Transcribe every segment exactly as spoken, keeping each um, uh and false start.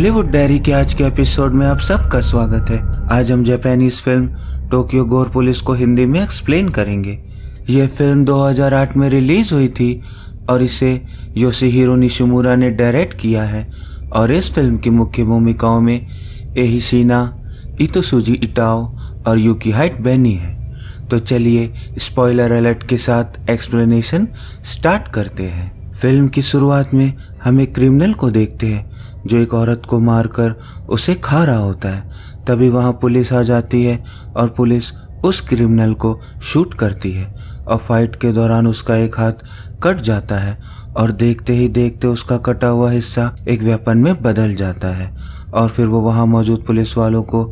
Hollywood diary के आज के एपिसोड में आप सबका स्वागत है। आज हम जापानीज फिल्म टोक्यो गोर पुलिस को हिंदी में एक्सप्लेन करेंगे। यह फिल्म दो हज़ार आठ में रिलीज हुई थी और इसे योशीहिरो निशिमुरा ने डायरेक्ट किया है और इस फिल्म की मुख्य भूमिकाओं में एहिशिना, इतसुजी इटाओ और युकिहाइट बेनी है। तो चलिए स्पॉइलर अलर्ट के साथ एक्सप्लेनेशन स्टार्ट करते हैं। फिल्म की शुरुआत में हम एक क्रिमिनल को देखते हैं जो एक औरत को मारकर उसे खा रहा होता है। तभी वहां पुलिस आ जाती है और पुलिस उस क्रिमिनल को शूट करती है और फाइट के दौरान उसका एक हाथ कट जाता है और देखते ही देखते उसका कटा हुआ हिस्सा एक वेपन में बदल जाता है और फिर वो वहां मौजूद पुलिस वालों को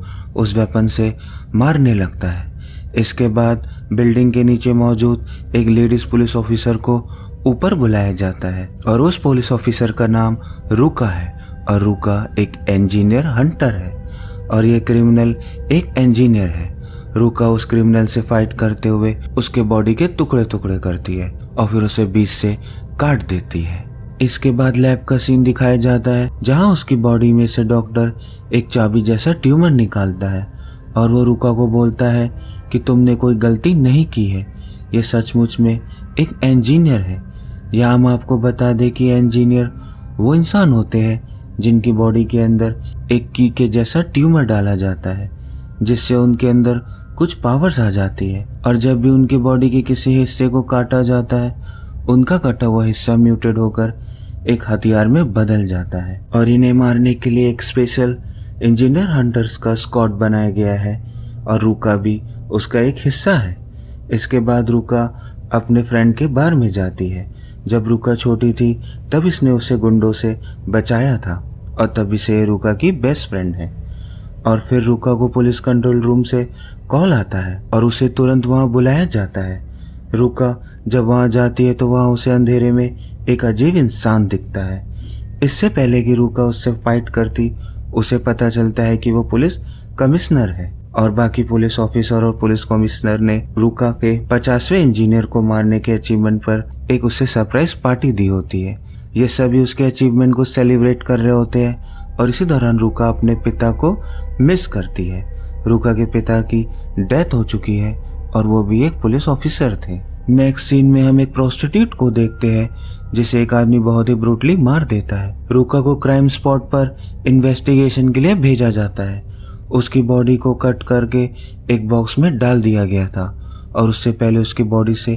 उस वेपन से मारने लगता है। इसके बाद बिल्डिंग के नीचे मौजूद एक लेडीज पुलिस ऑफिसर को ऊपर बुलाया जाता है और उस पुलिस ऑफिसर का नाम रूका है और रूका एक इंजीनियर हंटर है और ये क्रिमिनल एक इंजीनियर है। रूका उस क्रिमिनल से फाइट करते हुए उसके बॉडी के टुकड़े टुकड़े करती है और फिर उसे बीच से काट देती है। इसके बाद लैब का सीन दिखाया जाता है जहां उसकी बॉडी में से डॉक्टर एक चाबी जैसा ट्यूमर निकालता है और वो रूका को बोलता है कि तुमने कोई गलती नहीं की है, ये सचमुच में एक इंजीनियर है। यह हम आपको बता दें कि इंजीनियर वो इंसान होते हैं जिनकी बॉडी के अंदर एक की के जैसा ट्यूमर डाला जाता है जिससे उनके अंदर कुछ पावर्स आ जाती है और जब भी उनकी बॉडी के किसी हिस्से को काटा जाता है उनका कटा हुआ हिस्सा म्यूटेड होकर एक हथियार में बदल जाता है और इन्हें मारने के लिए एक स्पेशल इंजीनियर हंटर्स का स्क्वाड बनाया गया है और रूका भी उसका एक हिस्सा है। इसके बाद रूका अपने फ्रेंड के बार में जाती है। जब रूका छोटी थी तब इसने उसे गुंडों से बचाया था और तब इसे रूका की बेस्ट फ्रेंड है। और फिर रूका को पुलिस कंट्रोल रूम से कॉल आता है और उसे तुरंत वहां बुलाया जाता है। रूका जब वहां जाती है तो वहां उसे अंधेरे में एक अजीब इंसान दिखता है। इससे पहले कि रूका उससे फाइट करती उसे पता चलता है कि वो पुलिस कमिश्नर है और बाकी पुलिस ऑफिसर और पुलिस कमिश्नर ने रूका के पचासवें इंजीनियर को मारने के अचीवमेंट पर एक उसे सरप्राइज पार्टी दी होती है। ये सभी उसके अचीवमेंट को सेलिब्रेट कर रहे होते हैं और इसी दौरान रूका अपने पिता को मिस करती है। रूका के पिता की डेथ हो चुकी है और वो भी एक पुलिस ऑफिसर थे। नेक्स्ट सीन में हम एक प्रोस्टिट्यूट को देखते हैं जिसे एक आदमी बहुत ही ब्रूटली मार देता है। रूका को क्राइम स्पॉट पर इन्वेस्टिगेशन के लिए भेजा जाता है। उसकी बॉडी को कट करके एक बॉक्स में डाल दिया गया था और उससे पहले उसकी बॉडी से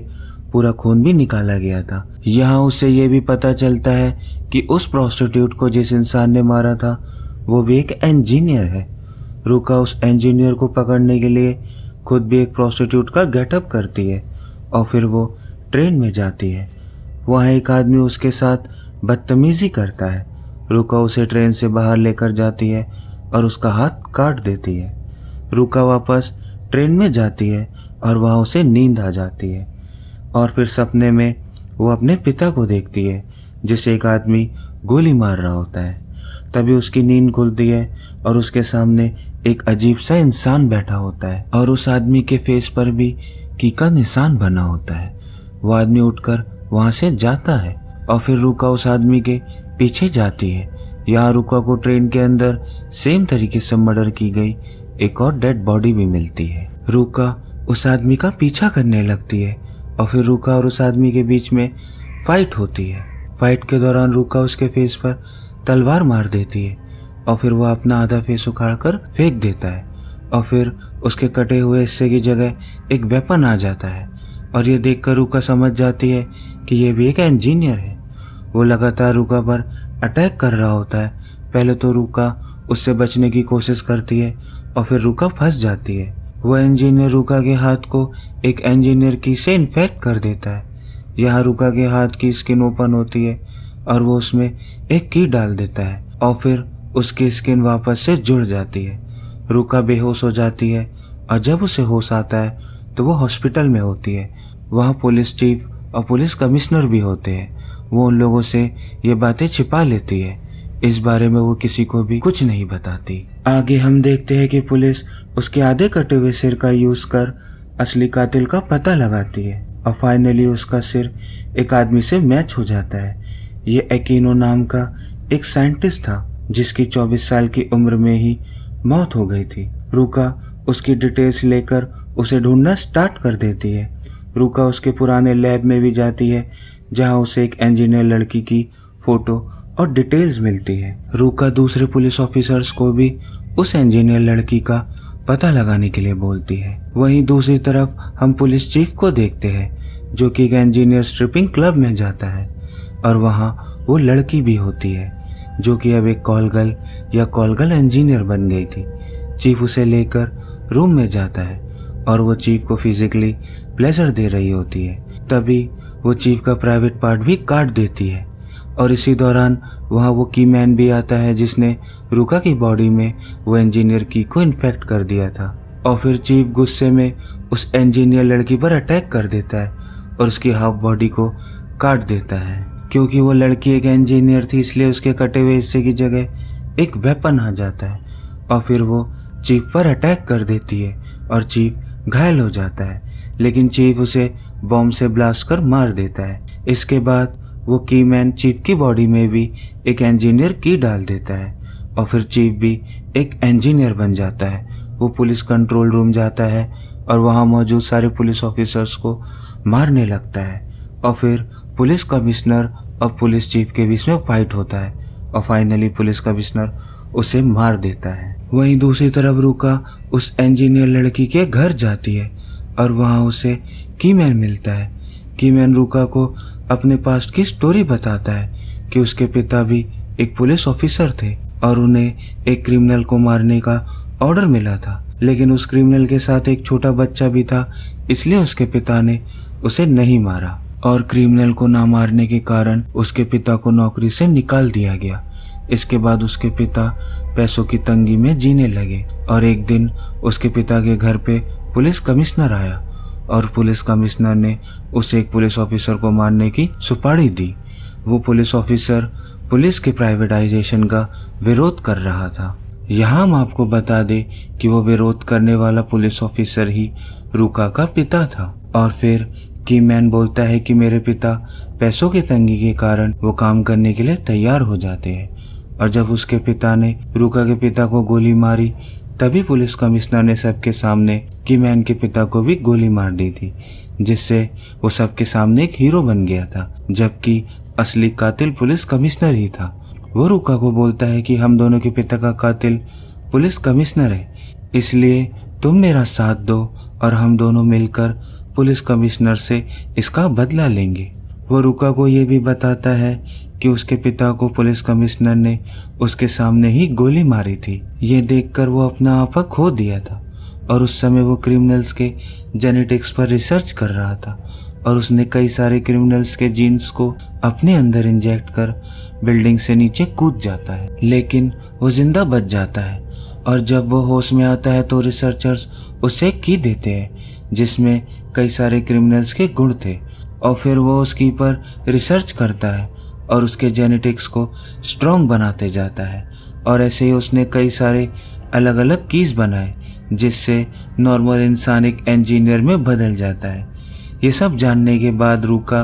पूरा खून भी निकाला गया था। यहाँ उसे यह भी पता चलता है कि उस प्रोस्टिट्यूट को जिस इंसान ने मारा था वो भी एक इंजीनियर है। रूका उस इंजीनियर को पकड़ने के लिए खुद भी एक प्रोस्टिट्यूट का गेटअप करती है और फिर वो ट्रेन में जाती है। वहाँ एक आदमी उसके साथ बदतमीजी करता है। रूका उसे ट्रेन से बाहर लेकर जाती है और उसका हाथ काट देती है। रूका वापस ट्रेन में जाती है और वहाँ उसे नींद आ जाती है और फिर सपने में वो अपने पिता को देखती है जिसे एक आदमी गोली मार रहा होता है। तभी उसकी नींद खुलती है और उसके सामने एक अजीब सा इंसान बैठा होता है और उस आदमी के फेस पर भी की का निशान बना होता है। वो आदमी उठकर वहाँ से जाता है और फिर रूका उस आदमी के पीछे जाती है। यहाँ रूका को ट्रेन के अंदर सेम तरीके से मर्डर की गई एक और डेड बॉडी भी मिलती है। रूका उस आदमी का पीछा करने लगती है और फिर रूका और उस आदमी के बीच में फाइट होती है। फाइट के दौरान रूका उसके फेस पर तलवार मार देती है और फिर वह अपना आधा फेस उखाड़ कर फेंक देता है और फिर उसके कटे हुए हिस्से की जगह एक वेपन आ जाता है और ये देखकर रूका समझ जाती है कि यह भी एक इंजीनियर है। वो लगातार रूका पर अटैक कर रहा होता है। पहले तो रूका उससे बचने की कोशिश करती है और फिर रूका फंस जाती है। वो इंजीनियर रूका के हाथ को एक इंजीनियर की से इन्फेक्ट कर देता है। यहाँ रूका के हाथ की स्किन ओपन होती है और वो उसमें एक की डाल देता है और फिर उसकी स्किन वापस से जुड़ जाती है। रूका बेहोश हो जाती है और जब उसे होश आता है तो वो हॉस्पिटल में होती है। वहाँ पुलिस चीफ और पुलिस कमिश्नर भी होते हैं। वो उन लोगों से ये बातें छिपा लेती है। इस बारे में वो किसी को भी कुछ नहीं बताती। आगे हम देखते हैं कि पुलिस उसके आधे कटे हुए सिर का यूज कर असली कातिल का पता लगाती है और फाइनली उसका सिर एक आदमी से मैच हो जाता है। ये एकिनो नाम का एक साइंटिस्ट था जिसकी चौबीस साल की उम्र में ही मौत हो गई थी। रूका उसकी डिटेल्स लेकर उसे ढूंढना स्टार्ट कर देती है। रूका उसके पुराने लैब में भी जाती है जहां उसे एक इंजीनियर लड़की की फ़ोटो और डिटेल्स मिलती है। रूका दूसरे पुलिस ऑफिसर्स को भी उस इंजीनियर लड़की का पता लगाने के लिए बोलती है। वहीं दूसरी तरफ हम पुलिस चीफ को देखते हैं जो कि एक इंजीनियर स्ट्रिपिंग क्लब में जाता है और वहाँ वो लड़की भी होती है जो कि अब एक कॉल गर्ल या कॉल गर्ल इंजीनियर बन गई थी। चीफ उसे लेकर रूम में जाता है और वो चीफ को फिजिकली प्लेजर दे रही होती है। तभी वो चीफ का प्राइवेट पार्ट भी काट देती है और इसी दौरान वहाँ वो की मैन भी आता है जिसने रूका की बॉडी में वो इंजीनियर की को इन्फेक्ट कर दिया था। और फिर चीफ गुस्से में उस इंजीनियर लड़की पर अटैक कर देता है और उसकी हाफ बॉडी को काट देता है। क्योंकि वो लड़की एक इंजीनियर थी इसलिए उसके कटे हुए हिस्से की जगह एक वेपन आ जाता है और फिर वो चीफ पर अटैक कर देती है और चीफ घायल हो जाता है, लेकिन चीफ उसे बॉम्ब से ब्लास्ट कर मार देता है। इसके बाद वो की मैन चीफ की बॉडी में भी एक इंजीनियर की डाल देता है और फिर चीफ भी एक इंजीनियर बन जाता है। वो पुलिस कंट्रोल रूम जाता है और वहाँ मौजूद सारे पुलिस ऑफिसर्स को मारने लगता है और फिर पुलिस कमिश्नर और पुलिस चीफ के बीच में फाइट होता है और फाइनली पुलिस कमिश्नर उसे मार देता है। वहीं दूसरी तरफ रूका उस इंजीनियर लड़की के घर जाती है और वहाँ उसे कीमैन मिलता है। कीमैन रूका को अपने पास्ट की स्टोरी बताता है कि उसके पिता भी एक पुलिस ऑफिसर थे और उन्हें एक क्रिमिनल को मारने का ऑर्डर मिला था, लेकिन उस क्रिमिनल के साथ एक छोटा बच्चा भी था इसलिए उसके पिता ने उसे नहीं मारा और क्रिमिनल को ना मारने के कारण उसके पिता को नौकरी से निकाल दिया गया। इसके बाद उसके पिता पैसों की तंगी में जीने लगे और एक दिन उसके पिता के घर पे पुलिस कमिश्नर आया और पुलिस कमिश्नर ने उसे एक पुलिस ऑफिसर को मारने की सुपारी दी। वो पुलिस ऑफिसर पुलिस के प्राइवेटाइजेशन का विरोध कर रहा था। यहाँ हम आपको बता दें कि वो विरोध करने वाला पुलिस ऑफिसर ही रूका का पिता था। और फिर कीमैन बोलता है कि मेरे पिता पैसों की तंगी के कारण वो काम करने के लिए तैयार हो जाते हैं और जब उसके पिता ने रूका के पिता को गोली मारी तभी पुलिस कमिश्नर ने सबके सामने कीमैन के पिता को भी गोली मार दी थी, जिससे वो सबके सामने एक हीरो बन गया था, जबकि असली कातिल पुलिस कमिश्नर ही था। वो रूका को बोलता है कि हम दोनों के पिता का कातिल पुलिस कमिश्नर है, इसलिए तुम मेरा साथ दो और हम दोनों मिलकर पुलिस कमिश्नर से इसका बदला लेंगे। वो रूका को ये भी बताता है कि उसके पिता को पुलिस कमिश्नर ने उसके सामने ही गोली मारी थी। ये देखकर वो अपना आपा खो दिया था और उस समय वो क्रिमिनल्स के जेनेटिक्स पर रिसर्च कर रहा था और उसने कई सारे क्रिमिनल्स के जीन्स को अपने अंदर इंजेक्ट कर बिल्डिंग से नीचे कूद जाता है, लेकिन वो जिंदा बच जाता है। और जब वो होश में आता है तो रिसर्चर्स उसे एक की देते हैं जिसमें कई सारे क्रिमिनल्स के गुण थे और फिर वो उसकी पर रिसर्च करता है और उसके जेनेटिक्स को स्ट्रॉन्ग बनाते जाता है। और ऐसे ही उसने कई सारे अलग अलग कीज बनाए जिससे नॉर्मल इंसान एक इंजीनियर में बदल जाता है। ये सब जानने के बाद रूका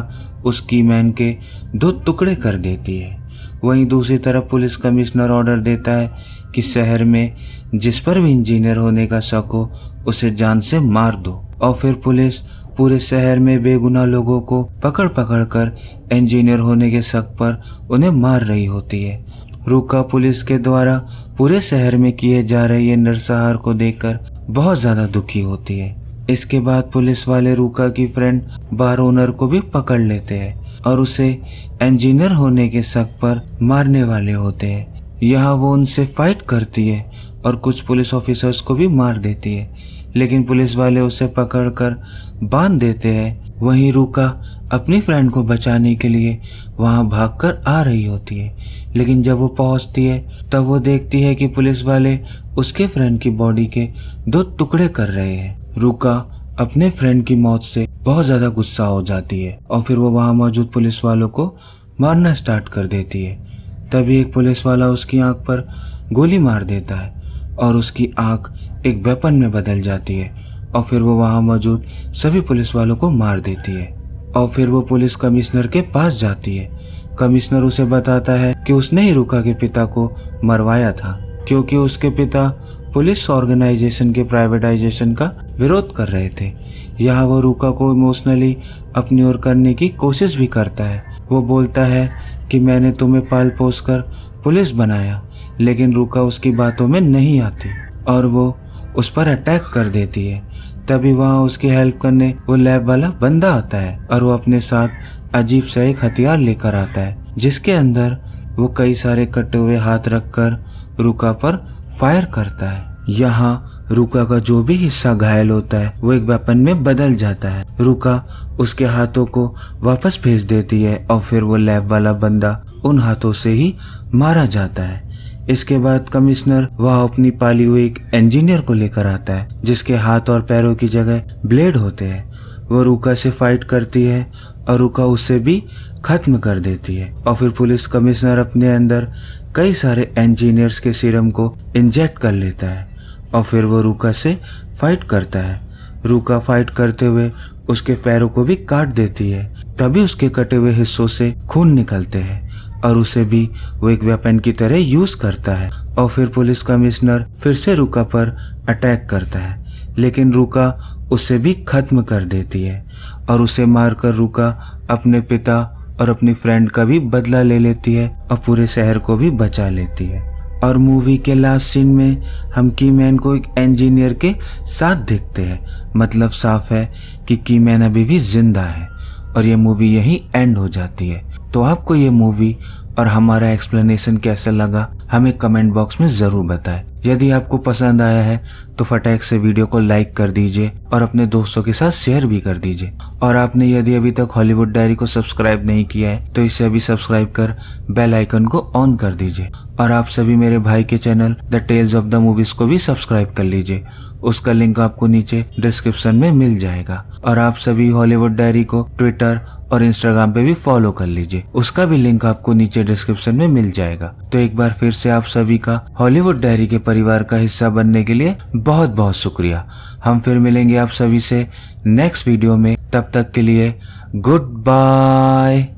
उस कीमैन के दो टुकड़े कर देती है। वहीं दूसरी तरफ पुलिस कमिश्नर ऑर्डर देता है कि शहर में जिस पर भी इंजीनियर होने का शक हो उसे जान से मार दो। और फिर पुलिस पूरे शहर में बेगुनाह लोगों को पकड़ पकड़ कर इंजीनियर होने के शक पर उन्हें मार रही होती है। रूका पुलिस के द्वारा पूरे शहर में किए जा रहे ये नरसंहार को देखकर बहुत ज्यादा दुखी होती है। इसके बाद पुलिस वाले रूका की फ्रेंड बार ओनर को भी पकड़ लेते हैं और उसे इंजीनियर होने के शक पर मारने वाले होते हैं। यहाँ वो उनसे फाइट करती है और कुछ पुलिस ऑफिसर्स को भी मार देती है, लेकिन पुलिस वाले उसे पकड़कर बांध देते हैं। वहीं रूका अपनी फ्रेंड को बचाने के लिए वहाँ भागकर आ रही होती है, लेकिन जब वो पहुँचती है तब वो देखती है कि पुलिस वाले उसके फ्रेंड की बॉडी के दो टुकड़े कर रहे हैं। रूका अपने फ्रेंड की मौत से बहुत ज्यादा गुस्सा हो जाती है और फिर वो वहाँ मौजूद पुलिस वालों को मारना स्टार्ट कर देती है। तभी एक पुलिस वाला उसकी आंख पर गोली मार देता है और उसकी आंख एक वेपन में बदल जाती है और फिर वो वहाँ मौजूद सभी पुलिस वालों को मार देती है। और फिर वो पुलिस कमिश्नर के पास जाती है। कमिश्नर उसे बताता है कि उसने ही रुका के पिता को मरवाया था क्योंकि उसके पिता पुलिस ऑर्गेनाइजेशन के प्राइवेटाइजेशन का विरोध कर रहे थे। यहाँ वो रुका को इमोशनली अपनी ओर करने की कोशिश भी करता है। वो बोलता है कि मैंने तुम्हें पाल पोस कर पुलिस बनाया, लेकिन रुका उसकी बातों में नहीं आती और वो उस पर अटैक कर देती है। तभी वहाँ उसकी हेल्प करने वो लैब वाला बंदा आता है और वो अपने साथ अजीब सा एक हथियार लेकर आता है जिसके अंदर वो कई सारे कटे हुए हाथ रखकर रुका पर फायर करता है। यहाँ रुका का जो भी हिस्सा घायल होता है वो एक वेपन में बदल जाता है। रुका उसके हाथों को वापस भेज देती है और फिर वो लैब वाला बंदा उन हाथों से ही मारा जाता है। इसके बाद कमिश्नर वहाँ अपनी पाली हुई एक इंजीनियर को लेकर आता है जिसके हाथ और पैरों की जगह ब्लेड होते हैं। वो रुका से फाइट करती है और रुका उसे भी खत्म कर देती है और फिर पुलिस कमिश्नर अपने अंदर कई सारे इंजीनियर्स के सीरम को इंजेक्ट कर लेता है और फिर वो रुका से फाइट करता है। रुका फाइट करते हुए उसके पैरों को भी काट देती है। तभी उसके कटे हुए हिस्सों से खून निकलते हैं और उसे भी वो एक वेपन की तरह यूज करता है और फिर पुलिस कमिश्नर फिर से रुका पर अटैक करता है, लेकिन रुका उसे भी खत्म कर देती है और उसे मारकर रुका अपने पिता और अपनी फ्रेंड का भी बदला ले लेती है और पूरे शहर को भी बचा लेती है। और मूवी के लास्ट सीन में हम कीमैन को एक इंजीनियर के साथ देखते हैं, मतलब साफ है कि कीमैन अभी भी जिंदा है और ये मूवी यहीं एंड हो जाती है। तो आपको ये मूवी और हमारा एक्सप्लेनेशन कैसा लगा हमें कमेंट बॉक्स में जरूर बताएं। यदि आपको पसंद आया है तो फटाक से वीडियो को लाइक कर दीजिए और अपने दोस्तों के साथ शेयर भी कर दीजिए। और आपने यदि अभी तक हॉलीवुड डायरी को सब्सक्राइब नहीं किया है तो इसे अभी सब्सक्राइब कर बेल आइकन को ऑन कर दीजिए। और आप सभी मेरे भाई के channel the tales of the movies को भी सब्सक्राइब कर लीजिए, उसका लिंक आपको नीचे डिस्क्रिप्शन में मिल जाएगा। और आप सभी हॉलीवुड डायरी को ट्विटर और इंस्टाग्राम पे भी फॉलो कर लीजिए, उसका भी लिंक आपको नीचे डिस्क्रिप्शन में मिल जाएगा। तो एक बार फिर से आप सभी का हॉलीवुड डायरी के परिवार का हिस्सा बनने के लिए बहुत बहुत शुक्रिया। हम फिर मिलेंगे आप सभी से नेक्स्ट वीडियो में, तब तक के लिए गुड बाय।